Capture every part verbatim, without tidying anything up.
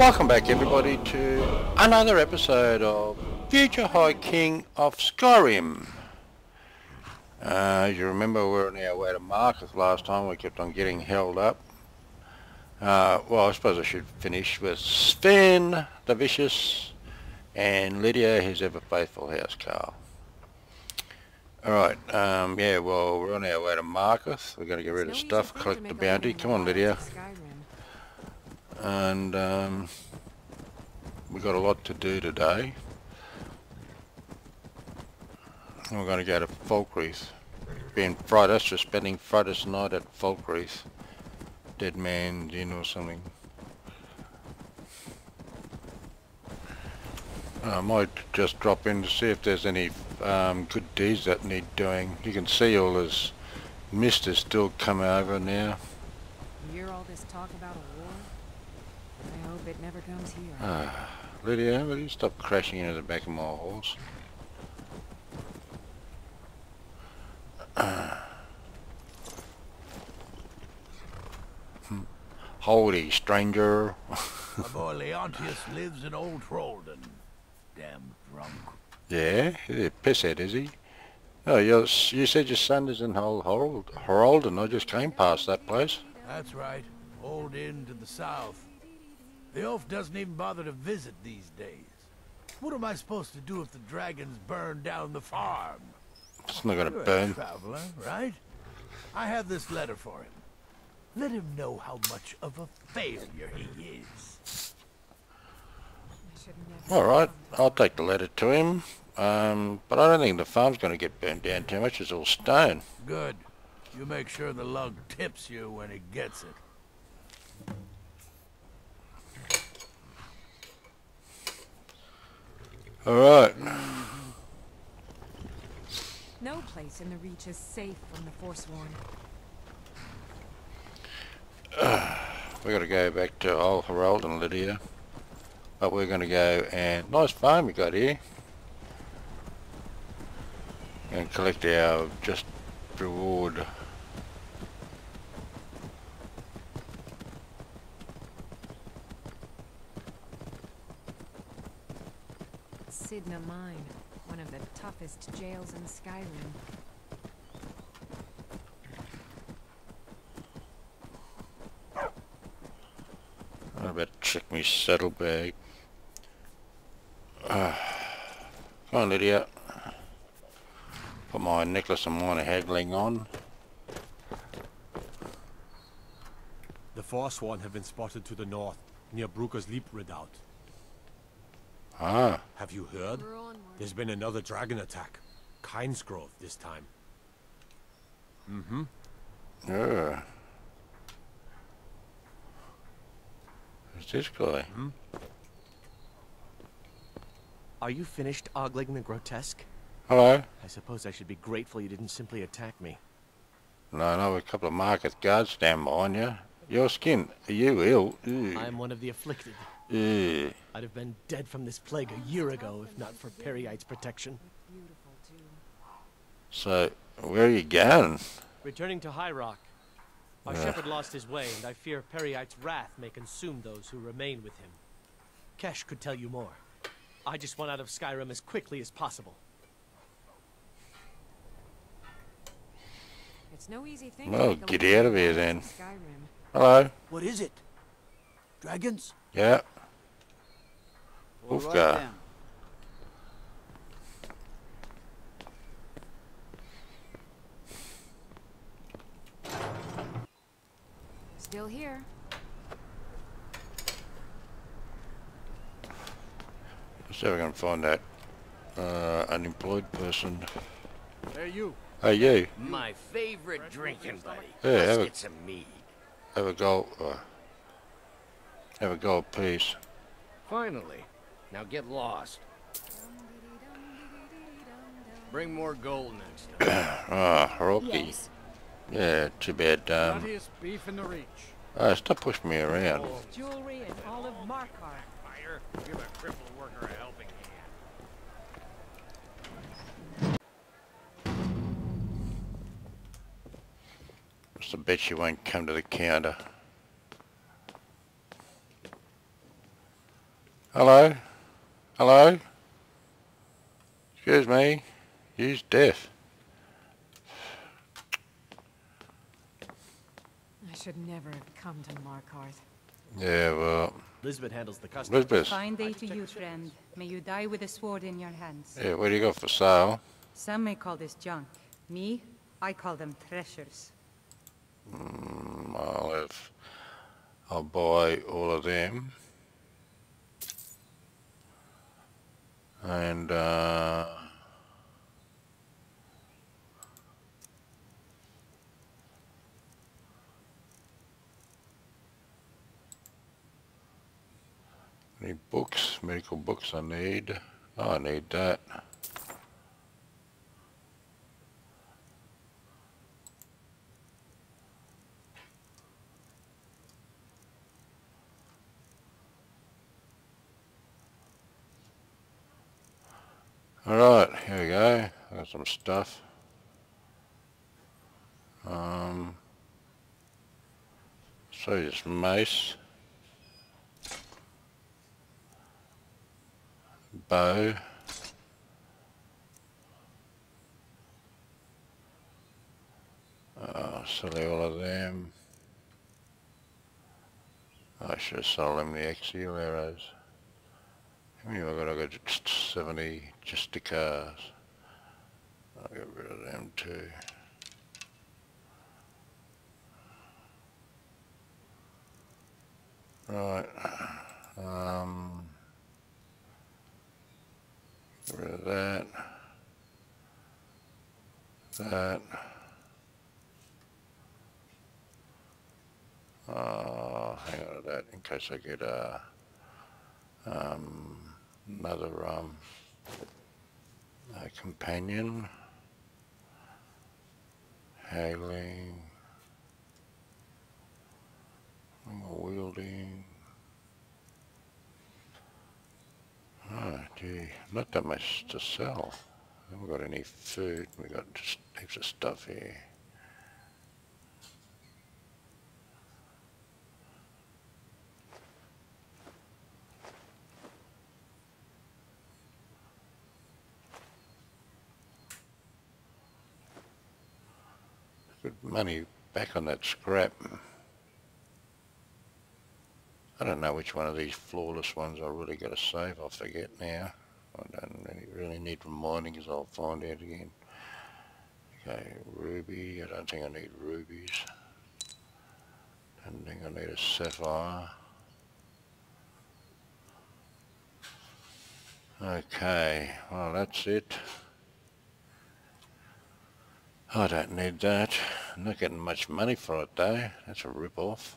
Welcome back everybody to another episode of Future High King of Skyrim. Uh, as you remember, we were on our way to Markarth last time. We kept on getting held up. Uh, well, I suppose I should finish with Sven the Vicious and Lydia, his ever faithful house Carl. Alright, um, yeah, well, we're on our way to Markarth. We're going to get rid of stuff, collect the bounty. Come on, Lydia. And um, we've got a lot to do today. And we're going to go to Falkreath. Being Friday, just spending Friday's night at Falkreath. Dead Man's Inn or something. I might just drop in to see if there's any um, good deeds that need doing. You can see all this mist is still coming over now. You hear all this talk about a war? I hope it never comes here. Ah, Lydia, will you stop crashing into the back of my horse? Holy stranger. My boy Leontius lives in Old Hroldan. Damn drunk. Yeah? He's a pisshead, is he? Oh, you said your son is in Old Hroldan. I just came past that place. That's right. Old Inn to the south. The elf doesn't even bother to visit these days. What am I supposed to do if the dragons burn down the farm? It's not gonna You're burn. A traveler, right? I have this letter for him. Let him know how much of a failure he is. All right, I'll take the letter to him. Um, but I don't think the farm's gonna get burned down too much. It's all stone. Good. You make sure the lug tips you when it gets it. Alright. No place in the Reach is safe from the Forsworn. Uh, we gotta go back to Old Hroldan, Lydia. But we're gonna go and... Nice farm you got here. And collect our just reward. Sidna Mine, one of the toughest jails in Skyrim. I better check me saddlebag. Uh, come on, Lydia. Put my necklace and minor haggling on. The Forsworn have been spotted to the north, near Bruker's Leap Redoubt. Ah. Have you heard? There's been another dragon attack. Kynesgrove this time. Mm-hmm. Yeah. Who's this guy? Hmm? Are you finished ogling the grotesque? Hello. I suppose I should be grateful you didn't simply attack me. No, no, a couple of Markarth guards stand behind you. Your skin, are you ill? Ew. I'm one of the afflicted. Ew. I'd have been dead from this plague a year ago if not for Periite's protection. So, where are you going? Returning to High Rock. Our uh. shepherd lost his way, and I fear Periite's wrath may consume those who remain with him. Kesh could tell you more. I just want out of Skyrim as quickly as possible. It's no easy thing. Well, get out of here then. Skyrim. Hello. What is it? Dragons? Yeah. Wolfgar. Right, still here. Let's see if I can find that uh, unemployed person. Hey you. Hey you. My favorite drinking buddy. Yeah, let's have get a, some mead. Have a gold. Uh, have a gold piece. Finally. Now get lost. Bring more gold next time. Ah, Haroki. Yes. Yeah, too bad. Um, beef in the Reach. Uh, stop pushing me around. Jewelry and olive Markarth. Give a crippled worker a helping hand. Just a bet she won't come to the counter. Hello? Hello? Excuse me. Use death. I should never have come to Markarth. Yeah, well... Elizabeth handles the customer. Elizabeth. Fine day to you, friend. May you die with a sword in your hands. Yeah, what do you got for sale? Some may call this junk. Me, I call them treasures. Mm, I'll have... I'll buy all of them. And, uh... any books, medical books I need. Oh, I need that. Alright, here we go. I got some stuff. Um, so it's mace, bow, oh, sell all of them. I should have sold them the axial arrows. How many have I got? I got just seventy just the cars. I'll get rid of them too. Right. Um, get rid of that. That. Oh, hang on to that in case I get a... Uh, um, Another um, uh, companion, hailing, wielding. Oh gee, not that much to sell. We haven't got any food. We got just heaps of stuff here. Money back on that scrap. I don't know which one of these flawless ones I really got to save. I forget now. I don't really, really need reminding because I'll find out again. Okay, ruby. I don't think I need rubies. I don't think I need a sapphire. Okay, well that's it. I don't need that. I'm not getting much money for it though. That's a rip-off.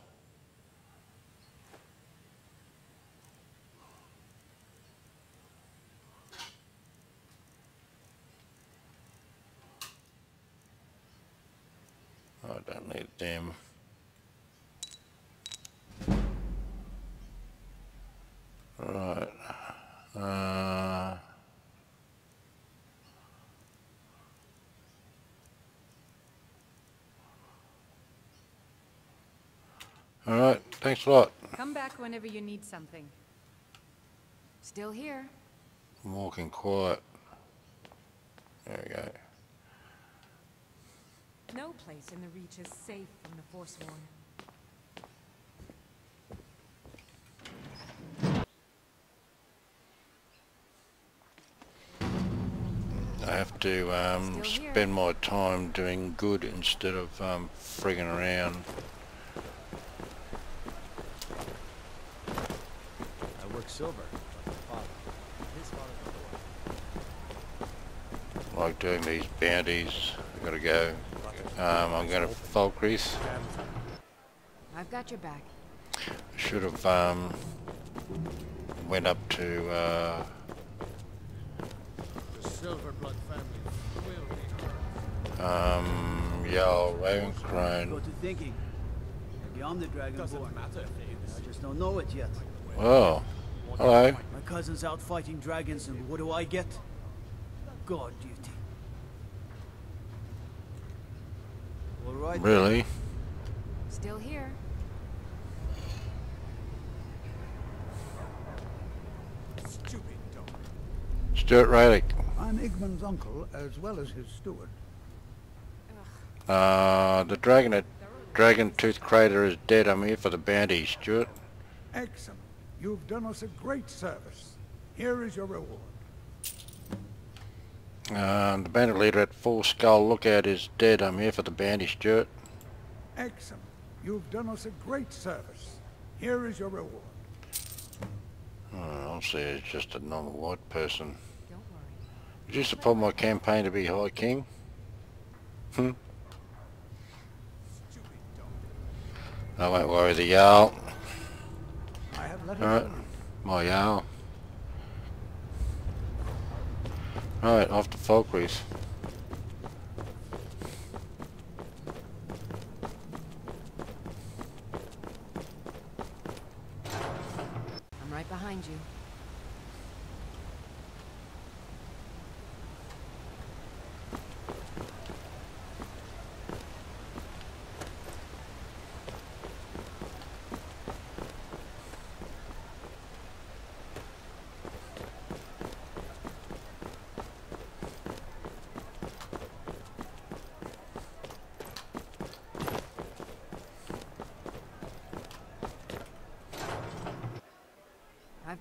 I don't need them. Right. Uh... All right, thanks a lot. Come back whenever you need something. Still here. I'm walking quiet. There we go. No place in the Reach is safe from the Forsworn. I have to um, spend my time doing good instead of um, frigging around. Silver, like doing these bounties. I've got to go. Um, I'm going to Falkreath. I've got your back. I should have um, went up to uh, the Silverblood family. Um, Jarl Ravencrone. Beyond the Dragonborn. I just don't know it yet. Well. Hello. My cousin's out fighting dragons, and what do I get? God duty. All right. Really? Still here. Stuart Raleigh. I'm Igman's uncle as well as his steward. Uh, the dragon at Dragon Tooth Crater is dead. I'm here for the bounty, Stuart. Excellent. You've done us a great service. Here is your reward. Um, the bandit leader at Full Skull Lookout is dead. I'm here for the bounty, Stuart. Excellent. You've done us a great service. Here is your reward. Oh, obviously it's just a normal white person. Don't worry. Would you support my campaign to be High King? Hmm? I won't worry the Jarl. Alright, my Jarl. Alright, off to Falkreath. I'm right behind you.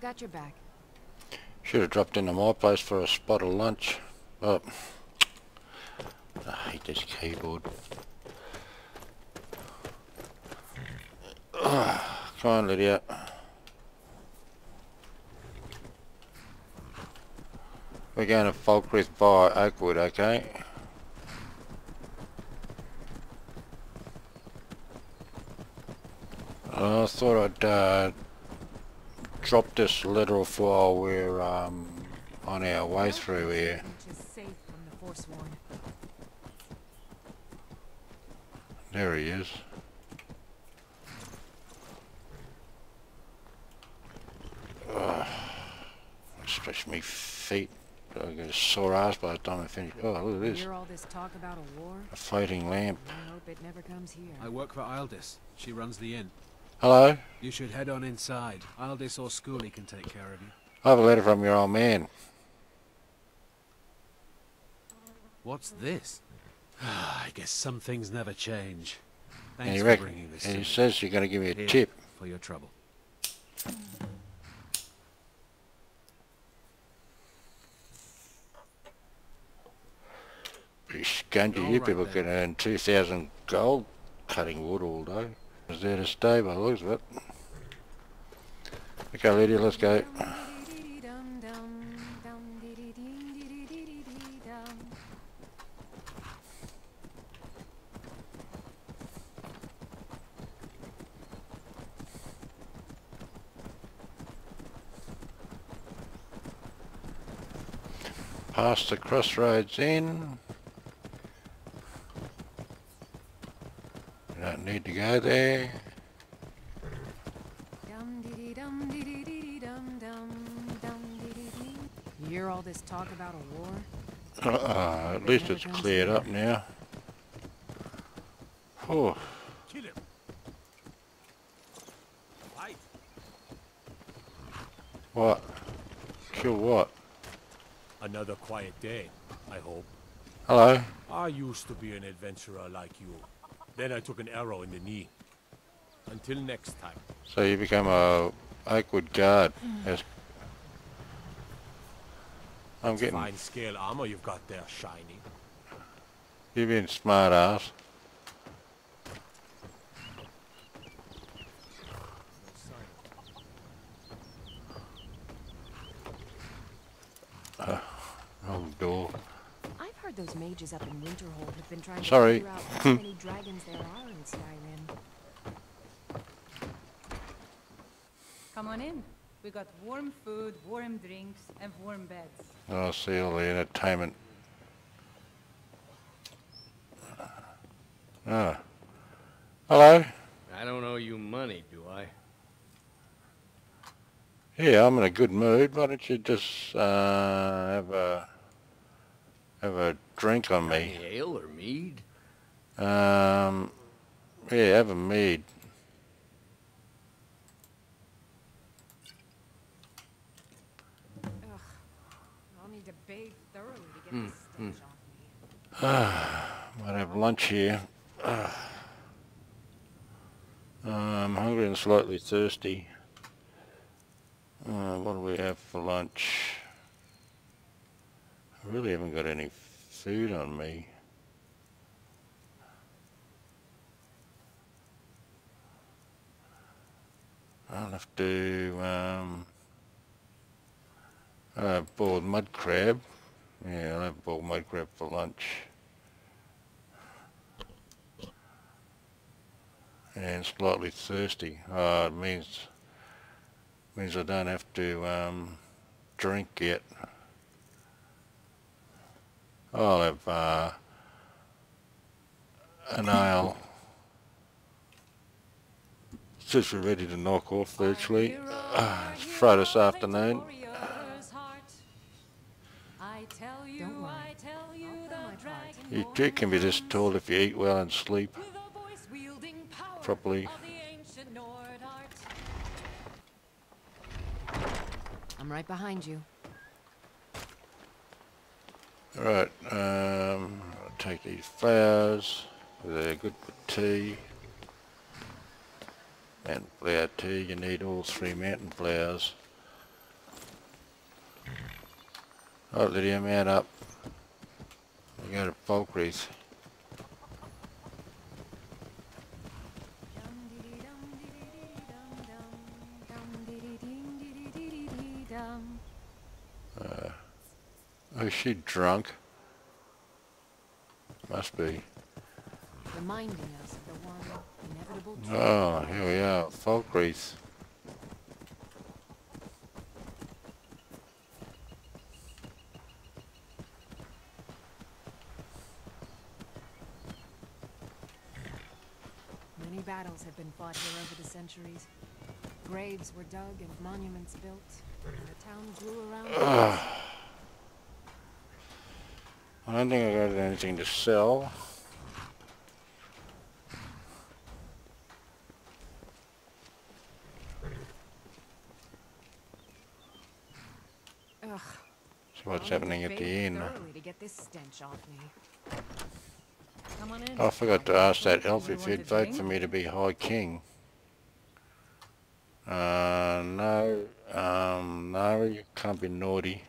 Got your back. Should have dropped into my place for a spot of lunch. Oh, I hate this keyboard. Come on, Lydia. We're going to Falkreath via Oakwood, okay? I thought I'd uh, drop this little while we're um, on our way through here. There he is. Uh, stretch me feet. I got a sore ass by the time I finish. Oh, look at this. All this talk about a, war? A floating lamp. I hope it never comes here. I work for Aldis. She runs the inn. Hello? You should head on inside. Aldis or Schoolie can take care of you. I have a letter from your old man. What's this? I guess some things never change. Thanks for bringing this to me. And he says you're going to give me a tip. For your trouble. Pretty skunky. You people can earn two thousand gold cutting wood all day. Was there to stay by the looks of it. Okay, Lydia, let's go. Past the crossroads in. Don't need to go there. You hear all this talk about a war? Uh, at least it's cleared up now. Oh. Kill him. Fight. What? Kill what? Another quiet day, I hope. Hello. I used to be an adventurer like you. Then I took an arrow in the knee. Until next time. So you become a Oakwood guard. Yes. I'm getting fine scale armor you've got there, shiny. You've been smart ass. Uh, old door. Those mages up in Winterhold have been trying Sorry. to figure out how many dragons there are in Skyrim. Come on in. We got warm food, warm drinks, and warm beds. I'll see all the entertainment. Ah. Hello? I don't owe you money, do I? Yeah, I'm in a good mood. Why don't you just uh, have a... Have a drink on me. Any ale or mead? Um, yeah, have a mead. Ugh, Hmm. Hmm. Might have lunch here. Uh, I'm hungry and slightly thirsty. Uh, what do we have for lunch? I really haven't got any food on me. I'll have to um, I'll have boiled mud crab. Yeah, I'll have boiled mud crab for lunch. And slightly thirsty. Oh, it means means I don't have to um, drink yet. I'll have uh, an ale. Since we're ready to knock off virtually, uh, it's Friday afternoon. You too can be this tall if you eat well and sleep properly. I'm right behind you. Alright, um, I'll take these flowers. They're good for tea. And flower tea, you need all three mountain flowers. Alright Lydia, mount up. We go to Falkreath. Uh, oh, is she drunk? Must be. Reminding us of the one. Oh, here we are, Falkreath. Many battles have been fought here over the centuries. Graves were dug and monuments built, and the town grew around. Uh, I don't think I got anything to sell. What's happening at the inn? I forgot to ask that elf if you'd vote for me to be High King. Uh, no, um, no, you can't be naughty.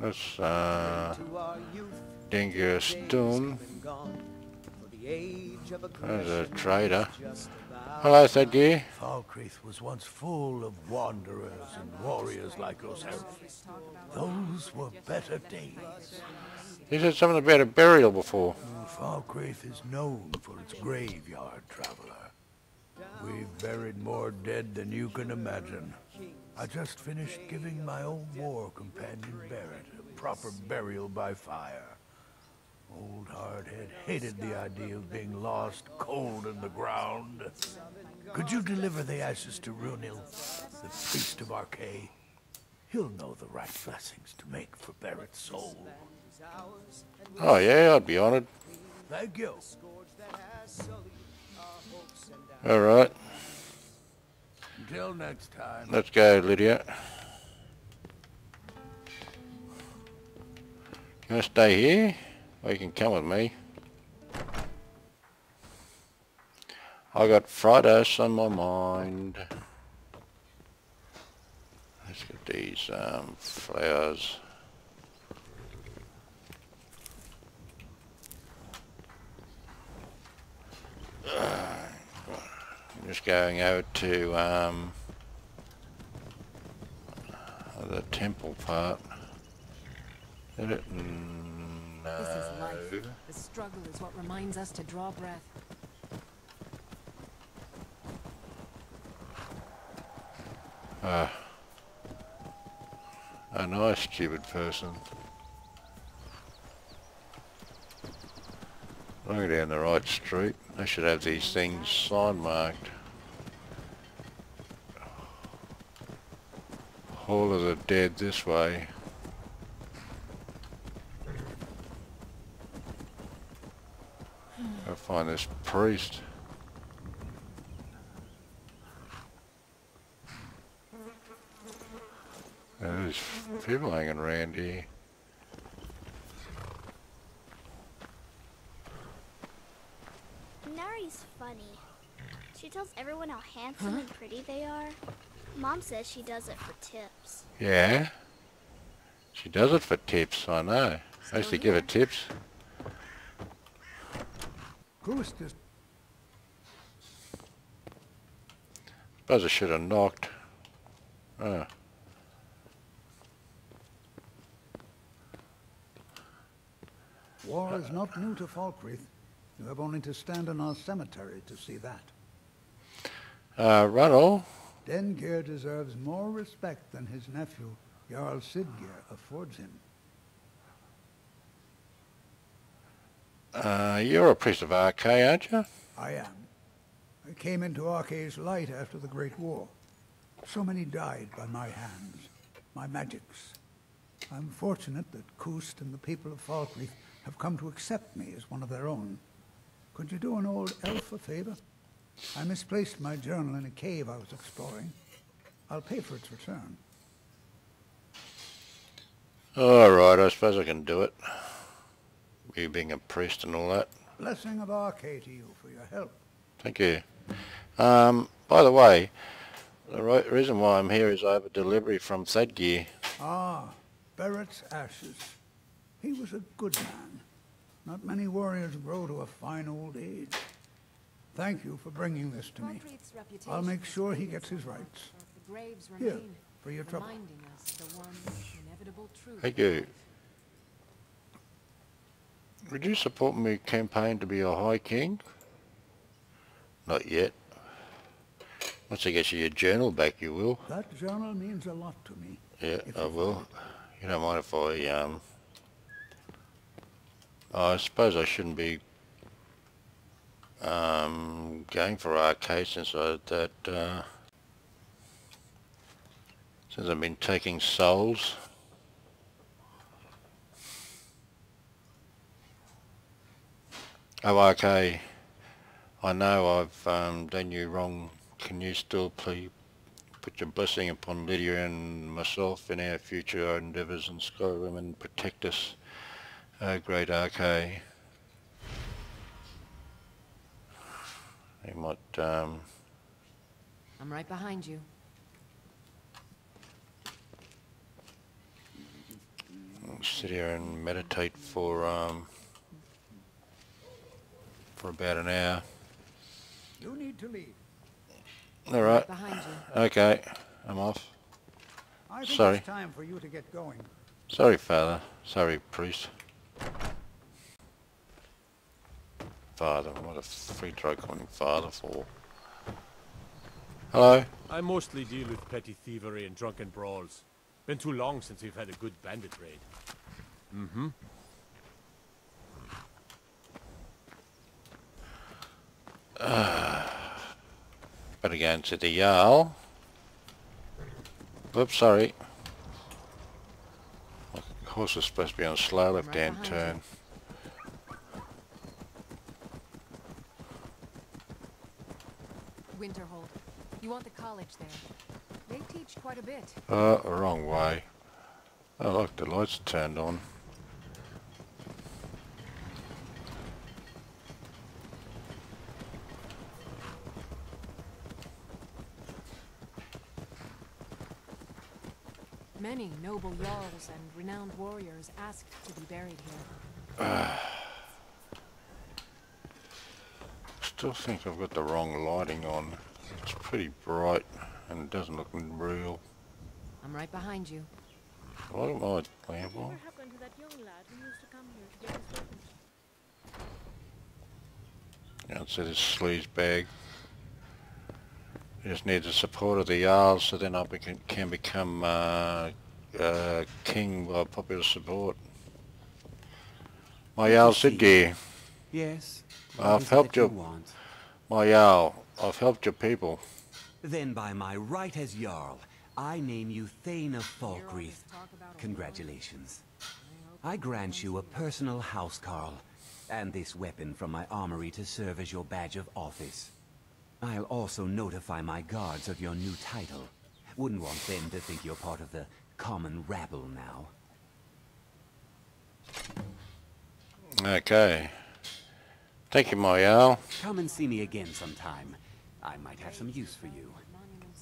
That's uh, Dengeir Stone. There's a trader. Hello, Thadgear. Falkreath was once full of wanderers and warriors like yourself. Those were better days. He said something about a burial before. Falkreath is known for its graveyard, traveller. We've buried more dead than you can imagine. I just finished giving my old war companion Barrett a proper burial by fire. Old Hardhead hated the idea of being lost cold in the ground. Could you deliver the ashes to Runil, the priest of Arkay? He'll know the right blessings to make for Barrett's soul. Oh yeah, I'd be honored. Thank you. Alright. Until next time. Let's go, Lydia. Can I stay here? Well, you can come with me. I got Fridays on my mind. Let's get these um, flowers. Uh, I'm just going over to um, the temple part. Is it? Mm. No. This is life. The struggle is what reminds us to draw breath. Ah. A nice, stupid person. Going down the right street. They should have these things sign marked. Hall of the Dead this way. Find this priest. people hanging, Randy. Nari's funny. She tells everyone how handsome huh? and pretty they are. Mom says she does it for tips. Yeah? She does it for tips, I know. I used to give her tips. Who's this? Suppose I should have knocked. Oh. War is not new to Falkreath. You have only to stand in our cemetery to see that. Uh, Runil. Dengeir deserves more respect than his nephew, Jarl Sidgeir, affords him. Uh, you're a priest of Arkay, aren't you? I am. I came into Arkay's light after the Great War. So many died by my hands, my magics. I'm fortunate that Koost and the people of Falkreath have come to accept me as one of their own. Could you do an old elf a favor? I misplaced my journal in a cave I was exploring. I'll pay for its return. All right, I suppose I can do it. You being a priest and all that. Blessing of Arkay to you for your help. Thank you. Um, by the way, the right reason why I'm here is I have a delivery from Thadgear. Ah, Barrett's ashes. He was a good man. Not many warriors grow to a fine old age. Thank you for bringing this to me. I'll make sure he gets his rights. Here, for your trouble. Thank you. Would you support my campaign to be a High King? Not yet. Once I get you your journal back, you will. That journal means a lot to me. Yeah, I will. You don't mind if I, um... I suppose I shouldn't be um, going for Arkay since I that uh, since I've been taking souls. Oh, Arkay, I know I've um, done you wrong. Can you still please put your blessing upon Lydia and myself in our future endeavours in Skyrim and protect us, oh great Arkay. He might. Um, I'm right behind you. I'll sit here and meditate for. Um, for about an hour. You need to leave. All right. Okay, I'm off. I think Sorry. It's time for you to get going. Sorry, Father. Sorry, priest. Father, what a free throw calling Father for. Hello. I mostly deal with petty thievery and drunken brawls. Been too long since we've had a good bandit raid. Mm-hmm. Uh, better go into the Jarl. Oops, sorry. The horse is supposed to be on a slow left-hand turn. Winterhold, you want the college there? They teach quite a bit. Uh, wrong way. Oh, look, the lights turned on. Many noble jarls and renowned warriors asked to be buried here. Uh, still think I've got the wrong lighting on. It's pretty bright and it doesn't look real. I'm right behind you. What am I playing for? What happened to that young lad who used to come here to get his weapons? Outside his sleaze bag. I just need the support of the Jarl, so then I beca can become uh, uh, king by popular support. My Jarl Sidgeir. Yes. I've helped your. You my Jarl, I've helped your people. Then, by my right as Jarl, I name you Thane of Falkreath. Congratulations. I grant you a personal housecarl, and this weapon from my armory to serve as your badge of office. I'll also notify my guards of your new title. Wouldn't want them to think you're part of the common rabble now. Okay. Thank you, my Jarl. Come and see me again sometime. I might have some use for you.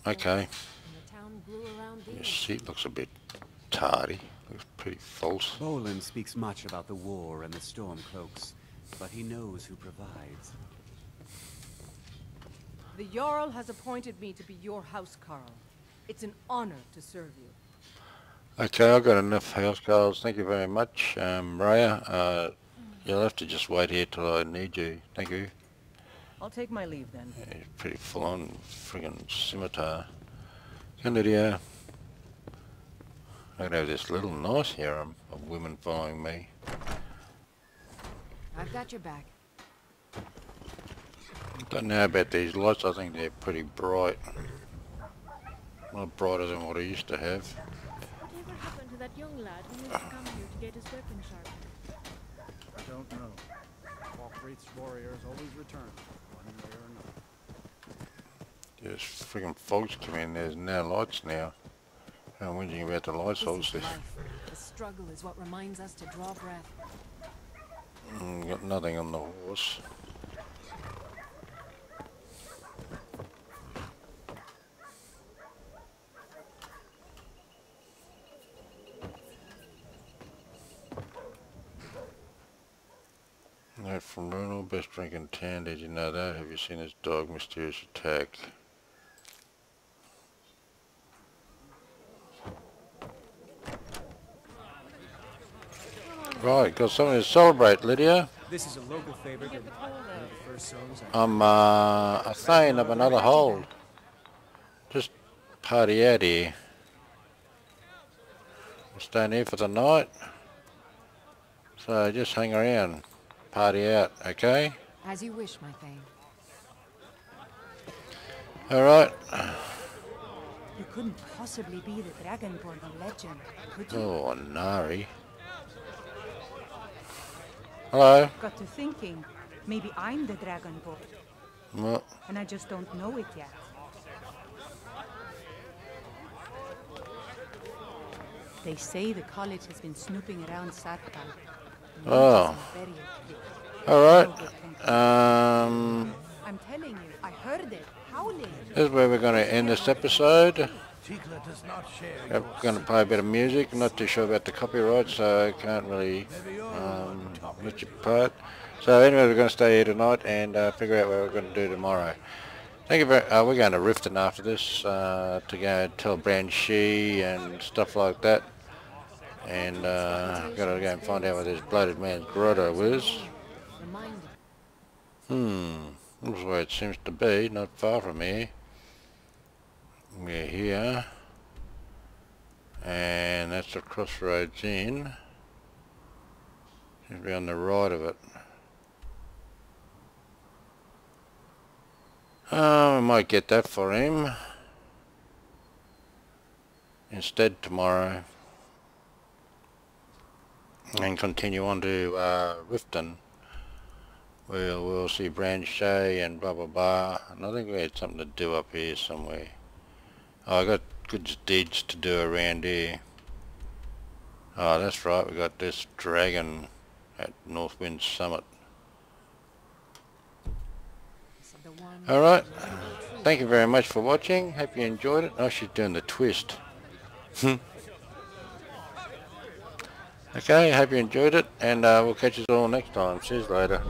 Okay. Your sheep looks a bit tardy. Looks pretty false. Bolan speaks much about the war and the Stormcloaks, but he knows who provides. The Jarl has appointed me to be your housecarl. It's an honor to serve you. Okay, I've got enough housecarls. Thank you very much, um, Raya. Uh, you'll have to just wait here till I need you. Thank you. I'll take my leave then. Yeah, you're pretty full-on friggin' scimitar. Come, Lydia. I have this little nice harem of women following me. I've got your back. Don't know about these lights. I think they're pretty bright. Not brighter than what I used to have. Whatever happened to that young lad who used to come here to get his weapon sharpened? I don't know. Falkreath's warriors always return, one way or another. There's friggin' fogs come in. There's no lights now. I'm wondering about the lights, obviously. The struggle is what reminds us to draw breath. Mm, got nothing on the horse. Note from Runil, best drink in town. Did you know that? Have you seen his dog? Mysterious attack. Right, got something to celebrate, Lydia. This is a local favorite. I'm uh, a Thane of another hold. Just party out here. We're staying here for the night. So just hang around. Party out, okay? As you wish, my Thane. Alright. You couldn't possibly be the Dragonborn of legend, could you? Oh, Nari. Hello. Got to thinking, maybe I'm the Dragonborn. What? And I just don't know it yet. They say the college has been snooping around Sarkhan. Oh. All right. Um. I'm telling you, I heard it. Howling. This is where we're going to end this episode. I'm going to play a bit of music. I'm not too sure about the copyright, so I can't really um, let you play it. So anyway, we're going to stay here tonight and uh, figure out what we're going to do tomorrow. Thank you very. Uh, we're going to Riften after this uh, to go tell Banshee and stuff like that. And uh, I've got to go and find out where this bloated man's grotto is. Hmm, that's where it seems to be. Not far from here. We're here, and that's the crossroads in. Should be on the right of it. Oh, I might get that for him instead tomorrow, and continue on to uh, Riften. We'll we'll see Branche and blah blah blah. And I think we had something to do up here somewhere. Oh, I got good deeds to do around here. Oh, that's right, we got this dragon at Northwind Summit. Alright, thank you very much for watching. Hope you enjoyed it. Oh, she's doing the twist. Okay, hope you enjoyed it, and uh, we'll catch you all next time. See you later.